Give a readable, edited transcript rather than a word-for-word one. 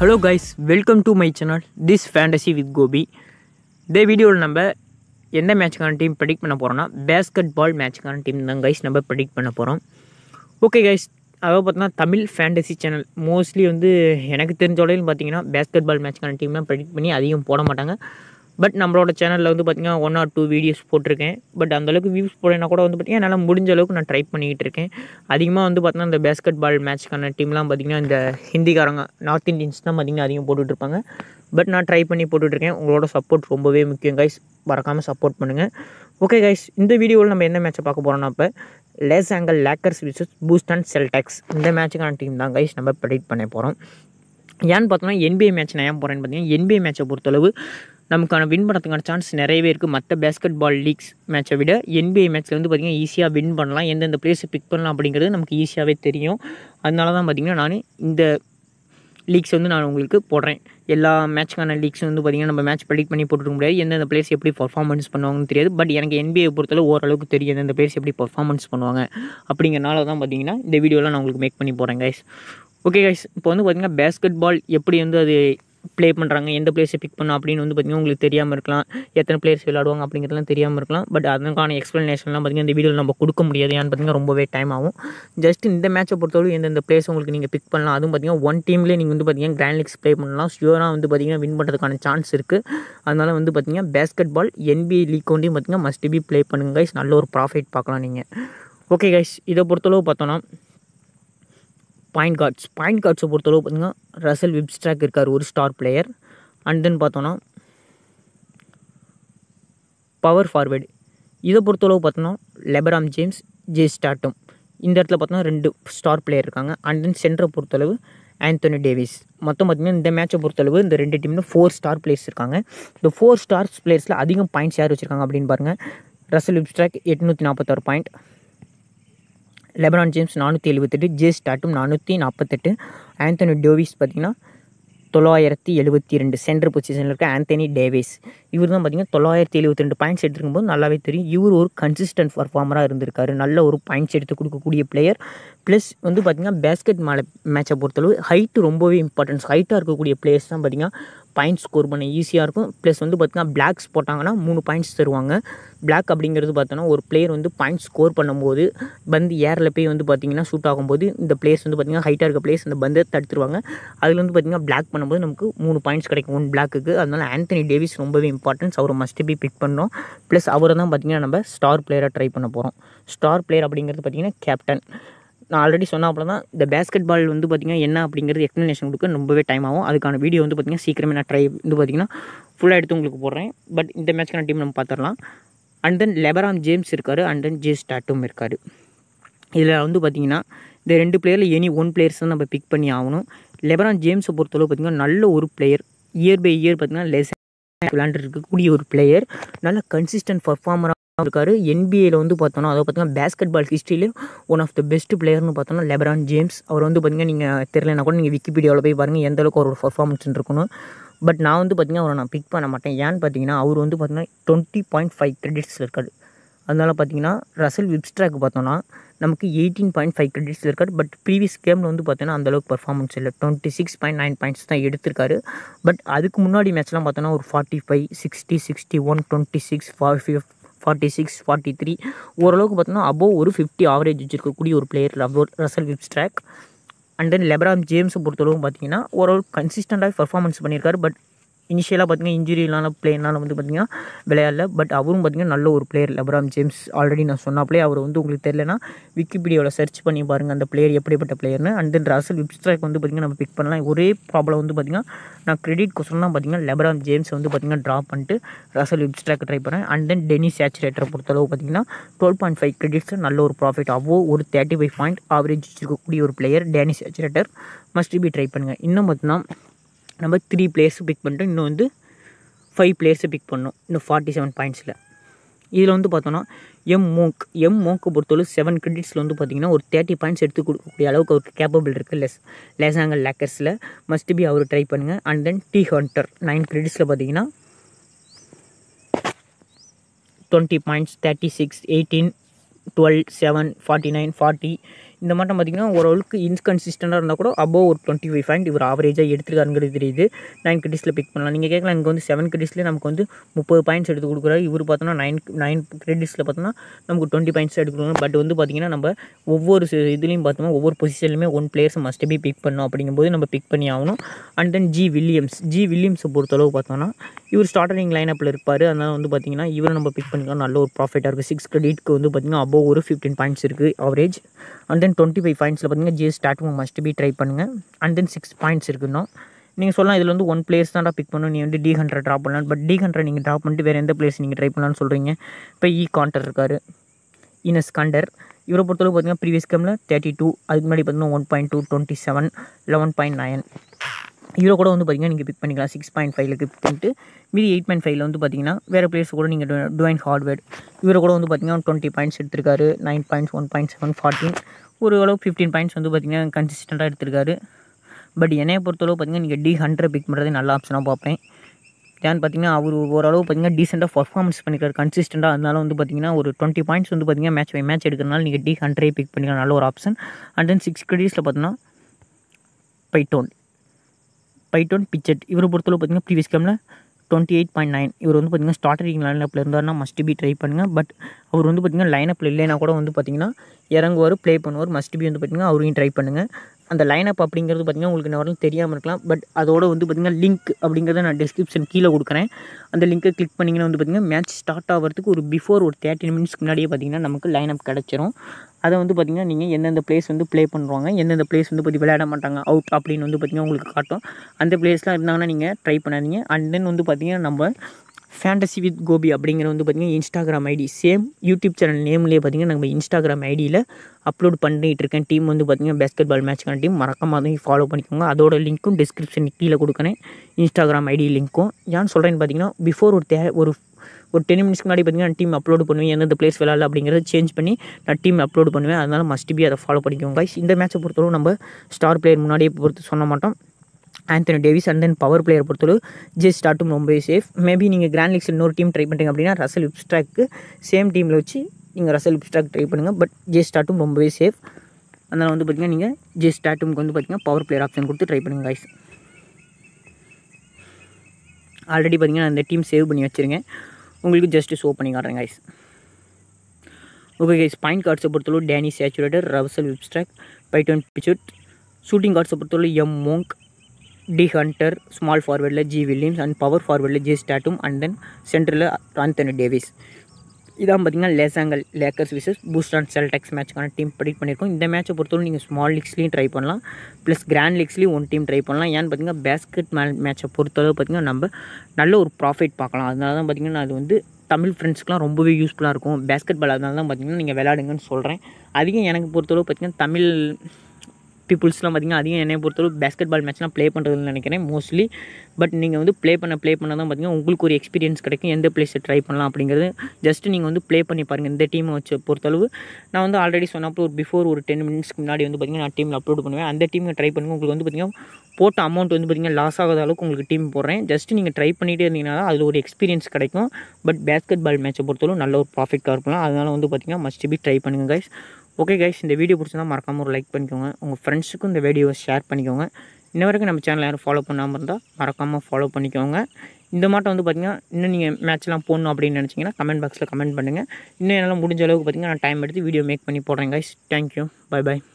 Hello guys, welcome to my channel this fantasy with Gopi. இந்த வீடியோவில் நம்ம எந்த மேட்சுக்கான டீம் ப்ரெடிக்ட் பண்ண போகிறோன்னா பேஸ்கெட் பால் மேட்சுக்கான டீம் தான் கைஸ் நம்ம ப்ரெடிக்ட் பண்ண போகிறோம். ஓகே கைஸ், அதாவது பார்த்தோன்னா தமிழ் ஃபேண்டசி சேனல் மோஸ்ட்லி வந்து எனக்கு தெரிஞ்சவளையும் பார்த்தீங்கன்னா பேஸ்கெட் பால் மேட்சுக்கான டீம் தான் ப்ரெடிக்ட் பண்ணி அதிகம் போட மாட்டாங்க. பட் நம்மளோட சேனலில் வந்து பார்த்திங்கன்னா 1 or 2 வீடியோஸ் போட்டிருக்கேன். பட் அந்தளவுக்கு வியூஸ் போடனா கூட வந்து பார்த்திங்கன்னா என்னால் முடிஞ்ச அளவுக்கு நான் ட்ரை பண்ணிக்கிட்டு இருக்கேன். அதிகமாக வந்து பார்த்திங்கன்னா இந்த பேஸ்கெட் பால் மேட்ச்க்கான டீம்லாம் பார்த்திங்கன்னா இந்த ஹிந்திக்காரங்க நார்த் இண்டியன்ஸ் தான் பார்த்திங்கன்னா அதிகம் போட்டுட்ருப்பாங்க. பட் நான் ட்ரை பண்ணி போட்டுட்ருக்கேன். உங்களோட சப்போர்ட் ரொம்பவே முக்கியம் கைஸ், மறக்காமல் சப்போர்ட் பண்ணுங்கள். ஓகே கைஸ், இந்த வீடியோவில் நம்ம என்ன மேட்சை பார்க்க போகிறோம்னா இப்போ Los Angeles Lakers versus Boston Celtics இந்த மேட்சுக்கான டீம் தான் கைஸ் நம்ம ப்ரெடிக்ட் பண்ண போகிறோம். ஏன்னு பார்த்தோம்னா NBA மேட்ச் நான் ஏன் போகிறேன்னு பார்த்தீங்கன்னா NBA மேட்சை பொறுத்தளவு நமக்கான வின் பண்ணுறதுக்கான சான்ஸ் நிறையவே இருக்குது. மற்ற பேஸ்கெட் பால் லீக்ஸ் மேட்சை விட NBA மேட்ச்சில் வந்து பார்த்திங்கன்னா ஈஸியாக வின் பண்ணலாம், எந்தெந்த பிளேஸை பிக் பண்ணலாம் அப்படிங்கிறது நமக்கு ஈஸியாகவே தெரியும். அதனால தான் பார்த்திங்கன்னா நான் இந்த லீக்ஸ் வந்து நான் உங்களுக்கு போடுறேன். எல்லா மேட்சுக்கான லீக்ஸ் வந்து பார்த்திங்கன்னா நம்ம மேட்ச் ப்ரெடிக்ட் பண்ணி போட்டுக்க முடியாது, எந்தெந்த பிளேஸ் எப்படி பர்ஃபார்மன்ஸ் பண்ணுவாங்கன்னு தெரியாது. பட் எனக்கு NBA பொறுத்தளவு ஓரளவுக்கு தெரியும் எந்தெந்த பிளேஸ் எப்படி பர்ஃபார்மன்ஸ் பண்ணுவாங்க. அப்படிங்கிறனால தான் பார்த்திங்கன்னா இந்த வீடியோவில் நான் உங்களுக்கு மேக் பண்ணி போகிறேன் கைஸ். ஓகே கைஸ், இப்போ வந்து பார்த்திங்கன்னா பேஸ்கெட் பால் எப்படி வந்து அது ப்ளே பண்ணுறாங்க, எந்த பிளேஸை பிக் பண்ணோம் அப்படின்னு வந்து பார்த்திங்கன்னா உங்களுக்கு தெரியாமல் இருக்கலாம், எத்தனை பிளேயர்ஸ் விளையாடுவாங்க அப்படிங்கிறதுலாம் தெரியாமல் இருக்கலாம். பட் அதுக்கான எக்ஸ்ப்ளனேஷன்லாம் பார்த்திங்கன்னா இந்த வீடியோவில் நம்ம கொடுக்க முடியாது. ஏன்னு பார்த்திங்கன்னா ரொம்பவே டைம் ஆகும். ஜஸ்ட் இந்த மேட்சை பொறுத்தவரை எந்தெந்த பிளேஸ் உங்களுக்கு நீங்கள் பிக் பண்ணலாம், அதுவும் பார்த்திங்கன்னா 1 டீம்லேயே நீங்கள் வந்து பார்த்திங்கன்னா கிராண்ட் லீக்ஸ் ப்ளே பண்ணலாம். ஷியோராக வந்து பார்த்திங்கன்னா வின் பண்ணுறதுக்கான சான்ஸ் இருக்குது. அதனால் வந்து பார்த்திங்கன்னா பேஸ்கெட் பால் NBA லீக் ஒன்றையும் பார்த்திங்கன்னா மஸ்ட் பி ப்ளே பண்ணுங்க கைஸ், நல்ல ஒரு ப்ராஃபிட் பார்க்கலாம் நீங்கள். ஓகே கைஸ், இதை பொறுத்தளவு பார்த்தோன்னா பாயிண்ட் கார்ட்ஸை பொறுத்தளவு பார்த்திங்கன்னா ரசல் வெப்ஸ்ட்ராக் இருக்கார், ஒரு ஸ்டார் பிளேயர். அண்ட் தென் பார்த்தோன்னா பவர் ஃபார்வேர்டு இதை பொறுத்தளவு பார்த்தோன்னா லெபரான் ஜேம்ஸ், ஜேசன் டேட்டம் இந்த இடத்துல பார்த்தோன்னா 2 ஸ்டார் பிளேயர் இருக்காங்க. அண்ட் தென் சென்டரை பொறுத்தளவு ஆந்தனி டேவிஸ். மொத்தம் பார்த்திங்கன்னா இந்த மேட்சை பொறுத்தளவு இந்த 2 டீமில் 4 ஸ்டார் பிளேயர்ஸ் இருக்காங்க. இந்த 4 ஸ்டார்ஸ் பிளேயர்ஸில் அதிகம் பாயிண்ட்ஸ் யார் வச்சுருக்காங்க அப்படின்னு பாருங்கள். Russell Westbrook 846 point, LeBron James 478, Jayson Tatum 448, Anthony Davis பார்த்திங்கன்னா 972. சென்டர் பொசிஷனில் இருக்க ஆந்தனி டேவிஸ் இவர் தான் பார்த்திங்கன்னா 972 பாயிண்ட்ஸ் எடுத்துக்கும்போது நல்லாவே தெரியும் இவர் ஒரு கன்சிஸ்டன்ட் பர்ஃபார்மராக இருந்திருக்காரு, நல்ல ஒரு பாயிண்ட்ஸ் எடுத்து கொடுக்கக்கூடிய பிளேயர். ப்ளஸ் வந்து பார்த்திங்கன்னா பேஸ்கெட் மேட்சை பொறுத்தளவு ஹைட்டு ரொம்பவே இம்பார்ட்டன்ஸ். ஹைட்டாக இருக்கக்கூடிய பிளேயர்ஸ் தான் பார்த்திங்கன்னா பாயிண்ட்ஸ் ஸ்கோர் பண்ண ஈஸியாக இருக்கும். ப்ளஸ் வந்து பார்த்திங்கன்னா பிளாக்ஸ் போட்டாங்கன்னா 3 பாயிண்ட்ஸ் தருவாங்க. பிளாக் அப்படிங்கிறது பார்த்தோன்னா ஒரு பிளேயர் வந்து பாயிண்ட்ஸ் ஸ்கோர் பண்ணும்போது பந்து ஏரில் போய் வந்து பார்த்திங்கன்னா ஷூட் ஆகும்போது இந்த பிளேயர்ஸ் வந்து பார்த்திங்கன்னா ஹைட்டாக இருக்க பிளேயர்ஸ் அந்த பந்தை தடுத்துருவாங்க. அதில் வந்து பார்த்திங்கன்னா பிளாக் பண்ணும்போது நமக்கு 3 பாயிண்ட்ஸ் கிடைக்கும் 1 பிளாக்குக்கு. அதனால் ஆந்தனி டேவிஸ் ரொம்பவே இம்பார்ட்டன்ஸ், அவரை மஸ்ட் பி பிக் பண்ணோம். ப்ளஸ் அவரை தான் பார்த்திங்கன்னா நம்ம ஸ்டார் பிளேயராக ட்ரை பண்ண போகிறோம். ஸ்டார் பிளேயர் அப்படிங்கிறது பார்த்திங்கன்னா கேப்டன். நான் ஆல்ரெடி சொன்ன அப்போ தான் இந்த பேஸ்கெட் பால் வந்து பார்த்திங்கன்னா என்ன அப்படிங்கிறது எக்ஸ்ப்ளனேஷன் கொடுக்க ரொம்பவே டைம் ஆகும். அதுக்கான வீடியோ வந்து பார்த்திங்கன்னா சீக்கிரமே நான் ட்ரை வந்து பார்த்திங்கன்னா ஃபுல்லாக எடுத்து உங்களுக்கு போடுறேன். பட் இந்த மேட்ச்க்கான டீம் நம்ம பார்த்துடலாம். அண்ட் தென் லெபரான் ஜேம்ஸ் இருக்கார், அண்ட் தென் ஜேசன் டேட்டம் இருக்கார். இதில் வந்து பார்த்திங்கன்னா இந்த 2 பிளேயரில் எனி 1 பிளேயர்ஸ் தான் நம்ம பிக் பண்ணி ஆகணும். லெபரான் ஜேம்ஸை பொறுத்தளவு பார்த்திங்கன்னா நல்ல ஒரு பிளேயர், இயர் பை இயர் பார்த்திங்கன்னா லெஸ் விளையாண்டு இருக்கக்கூடிய ஒரு பிளேயர், நல்ல கன்சிஸ்டன்ட் பர்ஃபார்மராக இருக்காரு. NBAயில் வந்து பார்த்தோன்னா அதை பார்த்திங்கன்னா பேஸ்கெட் பால் ஹிஸ்ட்ரியிலே 1 ஆஃப் த பெஸ்ட் பிளேயர்னு பார்த்தோன்னா லெபரான் ஜேம்ஸ். அவர் வந்து பார்த்திங்கன்னா நீங்கள் தெரியலனா கூட நீங்கள் விக்கிபீடியாவில் போய் பாருங்கள் எந்தளவுக்கு அவரோட பர்ஃபார்மன்ஸ் இருக்கணும். பட் நான் வந்து பார்த்திங்கன்னா அவரை நான் பிக் பண்ண மாட்டேன். ஏன்னு பார்த்திங்கன்னா அவர் வந்து பார்த்திங்கன்னா 20.5 கிரெடிட்ஸில் இருக்காரு. அதனால் பார்த்திங்கன்னா ரசல் வெப்ஸ்ட்ராக் பார்த்தோன்னா நமக்கு 18.5 கிரெடிட்ஸில் இருக்காரு. பட் ப்ரீவியஸ் கேமில் வந்து பார்த்தோன்னா அந்தளவுக்கு பர்ஃபார்மன்ஸ் இல்லை, 26.9 பாயிண்ட்ஸ் தான் எடுத்திருக்காரு. பட் அதுக்கு முன்னாடி மேட்ச்லாம் பார்த்தோன்னா ஒரு 45, 60, 61, 26, 45, 46, 43 ஓரளவுக்கு பார்த்தோன்னா அபோவ் ஒரு 50 ஆவரேஜ் வச்சுருக்கக்கூடிய ஒரு player Russell Westbrook. And then LeBron ஜேம்ஸை பொறுத்தளவு பார்த்திங்கன்னா ஓரளவுக்கு கன்சிஸ்டண்ட்டாக பர்ஃபார்மன்ஸ் பண்ணியிருக்காரு. பட் இனிஷியலாக பார்த்திங்கன்னா இன்ஜுரியினால பிளேயர்னால வந்து பார்த்திங்கன்னா விளையாடல. பட் அவரும் பார்த்திங்கன்னா நல்ல ஒரு பிளேயர் லெபரான் ஜேம்ஸ். ஆல்ரெடி நான் சொன்னாப்பிலே அவர் வந்து உங்களுக்கு தெரியலனா விக்கிபீடியாவில் சர்ச் பண்ணி பாருங்கள் அந்த பிளேயர் எப்படிப்பட்ட பிளேயர்னு. அண்ட் தென் ரசல் வெப்ஸ்ட்ராக் வந்து பார்த்திங்கன்னா நம்ம பிக் பண்ணலாம். ஒரே ப்ராப்ளம் வந்து பார்த்திங்கன்னா நான் கிரெடிட் கொஸ்டின்லாம் பார்த்திங்கன்னா லெபரான் ஜேம்ஸ் வந்து பார்த்திங்கன்னா ட்ராப் பண்ணிட்டு ரசல் வெப்ஸ்ட்ராக் ட்ரை பண்ணுறேன். அண்ட் தென் டெனி சேச்சுரேட்டரை பொறுத்தளவு பார்த்திங்கன்னா 12.5 கிரெடிட்ஸில் நல்ல ஒரு ப்ராஃபிட் அவ்வளோ ஒரு 35 பாயிண்ட் ஆவரேஜ் இருக்கக்கூடிய ஒரு player Dennis Schroder must be try பண்ணுங்கள். இன்னும் பார்த்திங்கன்னா நம்ம 3 பிளேயர்ஸு பிக் பண்ணிட்டோம், இன்னும் வந்து 5 பிளேயர்ஸு பிக் பண்ணோம் இன்னும் 47 பாயிண்ட்ஸில். இதில் வந்து பார்த்தோன்னா எம் மோங்க்கை பொறுத்தவரை 7 கிரெடிட்ஸில் வந்து பார்த்திங்கன்னா ஒரு 30 பாயிண்ட்ஸ் எடுத்து கொடுக்கக்கூடிய அளவுக்கு அவருக்கு கேப்பபிள் இருக்குது. லாஸ் ஏஞ்சல்ஸ் லேக்கர்ஸில் மஸ்ட் பி அவர் ட்ரை பண்ணுங்கள். அண்ட் தென் டி ஹண்டர் 9 கிரெடிட்ஸில் பார்த்திங்கன்னா 20 பாயிண்ட்ஸ், 36, 18, 12, 7, 49, 40 இந்த மாட்டம் பார்த்திங்கன்னா ஓரளவுக்கு இன்கன்சிஸ்டண்டாக இருந்தால் கூட அபோவ் ஒரு 25 பாயிண்ட் இவர் ஆவரேஜாக எடுத்துருக்காருங்கிறது தெரியுது. 9 கிரெடிட்ஸில் பிக் பண்ணலாம். நீங்கள் கேட்கலாம் எனக்கு வந்து 7 கிரெடிட்ஸ்லேயே நமக்கு வந்து 30 பாயிண்ட்ஸ் எடுத்து கொடுக்குறாரு, இவர் பார்த்தோன்னா 9 கிரெடிட்ஸில் பார்த்தோன்னா நமக்கு 20 பாயிண்ட்ஸ் எடுக்கணும். பட் வந்து பார்த்திங்கன்னா நம்ம ஒவ்வொரு இதுலேயும் பார்த்தோம்னா ஒவ்வொரு பொசிஷன்லையுமே one players must be pick பண்ணணும். அப்படிங்கும்போது நம்ம பிக் பண்ணி ஆகணும். அண்ட் தென் ஜி வில்லியம்ஸை பொறுத்தளவு பார்த்தோன்னா இவர் ஸ்டார்டிங் லைனப்பில் இருப்பார். அதனால் வந்து பார்த்திங்கன்னா இவரை நம்ம பிக் பண்ணிக்கலாம், நல்ல ஒரு ப்ராஃபிட்டாக இருக்குது. 6 கிரெடிட்க்கு வந்து பார்த்திங்கன்னா அபோவ் ஒரு 15 பாயிண்ட்ஸ் இருக்குது ஆவரேஜ். அண்ட் தென் 25 பாயிண்ட்ஸில் பார்த்திங்கன்னா J starting must be try பண்ணுங்கள். அண்ட் தென் 6 பாயிண்ட்ஸ் இருக்குன்னா நீங்கள் சொல்லலாம் இதில் வந்து ஒன் பிளேஸ் தான் பிக் பண்ணணும், நீ வந்து D100 ட்ராப் பண்ணலாம். பட் D100 நீங்கள் ட்ராப் பண்ணிட்டு வேறு எந்த பிளேஸ் நீங்கள் ட்ரை பண்ணலான்னு சொல்கிறீங்க. இப்போ காண்டர் இருக்கார், இனஸ் காண்டர். இவரை பொறுத்தளவு பார்த்திங்கன்னா ப்ரீவியஸ் கேமில் 32, அதுக்கு முன்னாடி பார்த்திங்கன்னா 1.2, 27, 11.9. இவரை கூட வந்து பார்த்திங்கன்னா நீங்கள் பிக் பண்ணிக்கலாம் 6.5ல் கிஃப்ட் பண்ணிட்டு. மீதி 8.5ல் வந்து பார்த்திங்கன்னா வேறு பிளேஸ் கூட நீங்கள் டுவைன் ஹார்ட்வேர் இவரை கூட வந்து பார்த்திங்கன்னா 20 பாயிண்ட்ஸ் எடுத்திருக்காரு, 9 பாயிண்ட்ஸ், 1.7, 14, ஒரு அளவு 15 பாயிண்ட்ஸ் வந்து பார்த்திங்கன்னா கன்சிஸ்டண்ட்டாக எடுத்திருக்காரு. பட் என்னையை பொறுத்தளவு பார்த்திங்கன்னா நீங்கள் D100 பிக் பண்ணுறதே நல்ல ஆப்ஷனாக பார்ப்பேன். ஏன்னு பார்த்திங்கன்னா அவர் ஓரளவு பார்த்திங்கன்னா டீசெண்டாக பர்ஃபார்மன்ஸ் பண்ணிக்கிறார் கன்சிஸ்டண்டாக. அதனால வந்து பார்த்திங்கன்னா ஒரு 20 பாயிண்ட்ஸ் வந்து பார்த்திங்கன்னா மேட்ச் பை மேட்ச் எடுக்கிறனால நீங்கள் D100 பிக் பண்ணிக்கலாம், நல்ல ஒரு ஆப்ஷன். அண்ட் தென் 6 கிரெடிட்ஸில் பார்த்தோன்னா பைட்டோன் பிச்சட். இவரை பொறுத்தளவு பார்த்திங்கன்னா ப்ரீவியஸ் கேமில் 28.9. இவர் வந்து பார்த்திங்கன்னா ஸ்டார்டிங் லைனப்பில் இருந்தார்னா மஸ்ட் பி ட்ரை பண்ணுங்கள். பட் அவர் வந்து பார்த்திங்கன்னா லைனப்பில் இல்லைன்னா கூட வந்து பார்த்திங்கன்னா இறங்குவார், ப்ளே பண்ணுவார், மஸ்ட் பி வந்து பார்த்திங்கன்னா அவரையும் ட்ரை பண்ணுங்கள். அந்த லைனப் அப்படிங்கிறது பார்த்திங்கன்னா உங்களுக்கு என்ன வரலாம் தெரியாமல் இருக்கலாம். பட் அதோடு வந்து பார்த்திங்கன்னா லிங்க் அப்படிங்கிறத நான் டிஸ்கிரிப்ஷன் கீழே கொடுக்குறேன். அந்த லிங்க்கை கிளிக் பண்ணிங்கன்னா வந்து பார்த்திங்கன்னா மேட்ச் ஸ்டார்ட் ஆகிறதுக்கு ஒரு பிஃபோர் ஒரு 30 மினிட்ஸ்க்கு முன்னாடியே பார்த்திங்கன்னா நமக்கு லைனப் கிடச்சிரும். அதை வந்து பார்த்திங்கன்னா நீங்கள் எந்தெந்த பிளேஸ் வந்து ப்ளே பண்ணுவாங்க, எந்தெந்த பிளேஸ் வந்து பார்த்து விளையாட மாட்டாங்க அவுட் அப்படின்னு வந்து பார்த்திங்கன்னா உங்களுக்கு காட்டும். அந்த பிளேஸ்லாம் இருந்தாங்கன்னா நீங்கள் ட்ரை பண்ணாதீங்க. அண்ட் தென் வந்து பார்த்திங்கன்னா நம்ம ஃபேண்டசி வித் கோபி அப்படிங்கிற வந்து பார்த்திங்கன்னா Instagram ID, same YouTube channel நேம்லேயே பார்த்திங்கன்னா நம்ம இன்ஸ்டாகிராம் ஐடியில் அப்லோட் பண்ணிகிட்டு இருக்கேன். டீம் வந்து பார்த்திங்கன்னா பேஸ்கெட் பால் மேட்ச்க்கான டீம், மறக்காம அதையும் ஃபாலோ பண்ணிக்கோங்க. அதோட லிங்க்கும் டிஸ்கிரிப்ஷன் கீழே கொடுக்குறேன், இன்ஸ்டாகிராம் ஐடி லிங்க்கும். ஏன்னு சொல்கிறேன்னு பார்த்திங்கன்னா பிஃபோர் ஒரு 10 மினிட்ஸ்க்கு முன்னாடி பார்த்திங்கன்னா டீம் அப்லோட் பண்ணுவேன், எந்தெந்த பிளேஸ் விளையாடல அப்படிங்கிறத சேஞ்ச் பண்ணி நான் டீம் அப்லோட் பண்ணுவேன். அதனால் மஸ்ட் பி அதை ஃபாலோ பண்ணிக்கோங்க. இந்த மேட்சை பொறுத்தளவு நம்ம ஸ்டார் பிளேயர் முன்னாடியே பொறுத்து சொன்ன மாட்டோம், Anthony Davis. And then power player பொறுத்தளவு ஜஸ்ட் ஸ்டார்ட்டும் ரொம்பவே சேஃப். மேபி நீங்கள் கிராண்ட் லீக்ஸில் இன்னொரு டீம் ட்ரை பண்ணுறீங்க அப்படின்னா ரசல் விப்ஸ்ட்ராக்கு சேம் டீமில் வச்சு நீங்கள் ரசல் விப்ஸ்ட்ராக் ட்ரை பண்ணுங்கள். பட் ஜஸ்ட் ஸ்டார்ட்டும் ரொம்பவே சேஃப். அதனால் வந்து பார்த்திங்கன்னா நீங்கள் ஜஸ்ட் ஸ்டார்ட்டுக்கு வந்து பார்த்திங்கன்னா பவர் பிளேயர் ஆப்ஷன் கொடுத்து ட்ரை பண்ணுங்கள் கைஸ். ஆல்ரெடி பார்த்திங்கன்னா அந்த டீம் சேவ் பண்ணி வச்சுருங்க, உங்களுக்கு ஜஸ்ட்டு ஷோ பண்ணி காட்டுறேன் கைஸ். ஓகே கைஸ், பாயிண்ட் கார்ட்ஸை பொறுத்தளவு Dennis Schroder, Russell Westbrook, Payton Pritchard. Shooting கார்ட்ஸை பொறுத்தளவு M Monk, D Hunter, small ஃபார்வேர்டில் ஜி வில்லியம்ஸ், அண்ட் பவர் ஃபார்வேர்டில் ஜே ஸ்டாட்டும், அண்ட் தென் சென்டரில் ஆந்தனி டேவிஸ். இதான் பார்த்திங்கன்னா Los Angeles Lakers versus Boston Celtics மேட்ச்க்கான டீம் ப்ரெடிக்ட் பண்ணியிருக்கோம். இந்த மேட்சை பொறுத்தவரை நீங்கள் ஸ்மால் லீக்ஸ்லேயும் ட்ரை பண்ணலாம், ப்ளஸ் கிராண்ட் லீக்ஸ்லேயும் ஒன் டீம் ட்ரை பண்ணலாம். ஏன்னு பார்த்திங்கன்னா பேஸ்கெட் மேட்சை பொறுத்தளவு பார்த்திங்கன்னா நம்ம நல்ல ஒரு ப்ராஃபிட் பார்க்கலாம். அதனால தான் பார்த்திங்கன்னா அது வந்து தமிழ் ஃப்ரெண்ட்ஸ்க்குலாம் ரொம்பவே யூஸ்ஃபுல்லாக இருக்கும் பேஸ்கெட் பால். அதனால தான் பார்த்திங்கன்னா நீங்கள் விளையாடுங்கன்னு சொல்கிறேன். அதிகம் எனக்கு பொறுத்தளவு பார்த்திங்கன்னா தமிழ் பீப்புள்ஸ்லாம் பார்த்திங்கன்னா அதிகம் என்னை பொறுத்தளவு பேஸ்கெட் பால் மேட்ச்லாம் ப்ளே பண்ணுறதுன்னு நினைக்கிறேன் மோஸ்ட்லி. பட் நீங்கள் வந்து ப்ளே பண்ண தான் பார்த்திங்கன்னா உங்களுக்கு ஒரு எக்ஸ்பீரியன்ஸ் கிடைக்கும், எந்த பிளேஸை ட்ரை பண்ணலாம் அப்படிங்கிறது. ஜஸ்ட்டு நீங்கள் வந்து ப்ளே பண்ணி பாருங்கள். இந்த டீமை வச்சு பொறுத்தளவு நான் வந்து ஆல்ரெடி சொன்னப்போ ஒரு பிஃபோர் ஒரு 10 மினிட்ஸ்க்கு முன்னாடி வந்து பார்த்திங்கன்னா நான் டீமில் அப்லோட் பண்ணுவேன். அந்த டீமை ட்ரை பண்ணுங்கள், உங்களுக்கு வந்து பார்த்திங்கன்னா போட்ட அமௌண்ட் வந்து பார்த்திங்கன்னா லாஸ் ஆகாத அளவுக்கு உங்களுக்கு டீம் போடுறேன். ஜஸ்ட்டு நீங்கள் ட்ரை பண்ணிகிட்டே இருந்தீங்கன்னா அதில் ஒரு எக்ஸ்பீரியன்ஸ் கிடைக்கும். பட் பேஸ்கெட் பால் மேட்சை பொறுத்தளவு நல்ல ஒரு ப்ராஃபிட்டாக இருக்கலாம். அதனால் வந்து பார்த்திங்கன்னா மஸ்ட் பி ட்ரை பண்ணுங்கள் கைஸ். ஓகே கைஸ், இந்த வீடியோ பிடிச்சிருந்தால் மறக்காமல் ஒரு லைக் பண்ணிக்கோங்க, உங்கள் ஃப்ரெண்ட்ஸுக்கும் இந்த வீடியோவை ஷேர் பண்ணிக்கோங்க. இன்ன வரைக்கும் நம்ம சேனல் யாரும் ஃபாலோ பண்ணாமல் இருந்தால் மறக்காமல் ஃபாலோ பண்ணிக்கோங்க. இந்த மாட்டம் வந்து பார்த்திங்கன்னா இன்னும் நீங்கள் மேட்ச்லாம் போடணும் அப்படின்னு நினச்சிங்கன்னா கமெண்ட் பாக்ஸில் கமெண்ட் பண்ணுங்கள். இன்னும் என்னால் முடிஞ்ச அளவுக்கு பார்த்திங்கன்னா நான் டைம் எடுத்து வீடியோ மேக் பண்ணி போடுறேன் கைஸ். Thank you, bye bye.